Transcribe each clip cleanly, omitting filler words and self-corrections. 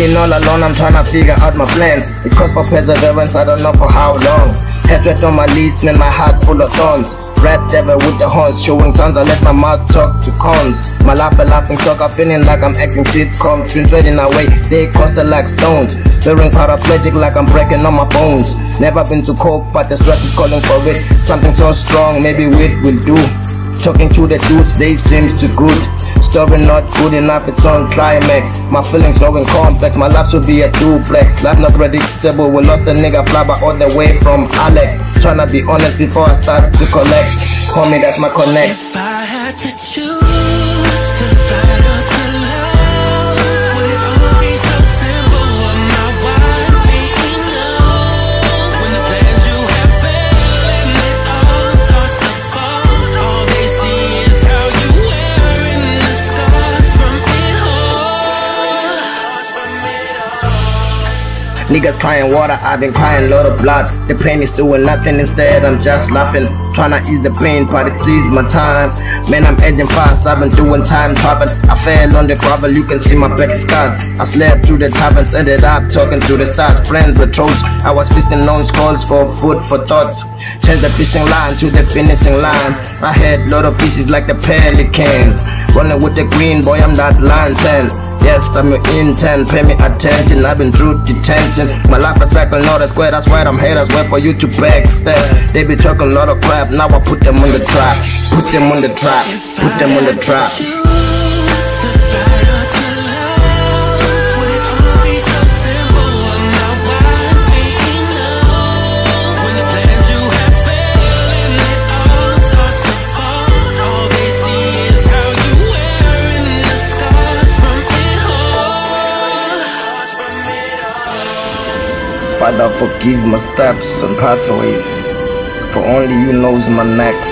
Feeling all alone, I'm trying to figure out my plans. It calls for perseverance, I don't know for how long. Hatred on my leash and my heart full of thorns. Rap devil with the horns, showing sounds, I let my mouth talk to cons. My laugh a laughing stock, I'm feeling like I'm acting sitcoms. Dreams fading away, they costed like stones. Feeling paraplegic like I'm breaking all my bones. Never been to cope, but the stress is calling for it. Something so strong, maybe wit will do. Talking to the dudes, they seems too good. Story not good enough, it's on climax. My feelings low and complex, my life should be a duplex. Life not predictable, we lost the nigga flabber all the way from Alex. Tryna be honest before I start to collect. Call me, that's my connect. If I had to choose to fight or to love, would it all be so simple? Would my wife be enough? When the plans you have failed and it all starts to fall, all they see is how you wearing the scars from it all. Niggas crying water, I've been crying lot of blood. The pain is doing nothing, instead I'm just laughing. Tryna ease the pain, but it sees my time. Man, I'm edging fast, I've been doing time travel. I fell on the gravel, you can see my black scars. I slept through the taverns, ended up talking to the stars. Friends were trolls, I was feasting on skulls for food for thoughts. Changed the fishing line to the finishing line. I had lot of pieces like the pelicans. Running with the green, boy, I'm not lantern. Yes, I'm your intent, pay me attention. I've been through detention. My life is like a lot of square, that's why I'm haters. Wait for you to backstab. They be talking a lot of crap, now I put them on the trap. Put them on the trap, put them on the trap. Father, forgive my steps and pathways, for only you knows my next.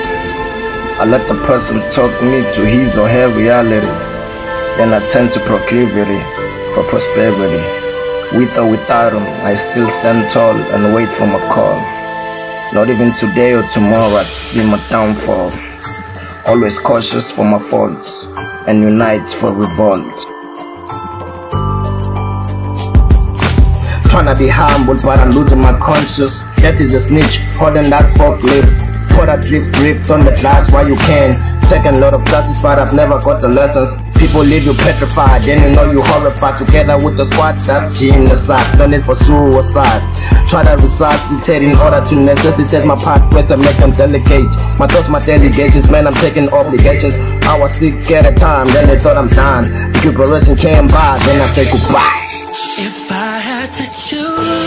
I let the person talk me to his or her realities, then I turn to proclivity for prosperity. With or without him, I still stand tall and wait for my call. Not even today or tomorrow I'd see my downfall. Always cautious for my faults, and unite for revolt. Tryna be humble, but I'm losing my conscience. Death is a snitch, holding that forklift. Pour that drift on the glass while you can. Taking a lot of classes, but I've never got the lessons. People leave you petrified, then you know you horrified. Together with the squad, that's genocide. No need for suicide. Try to resuscitate in order to necessitate my pathways and make them delicate. My thoughts, my delegations, man, I'm taking obligations. I was sick at a time, then they thought I'm dying. Recuperation came by, then I said goodbye. If I had to choose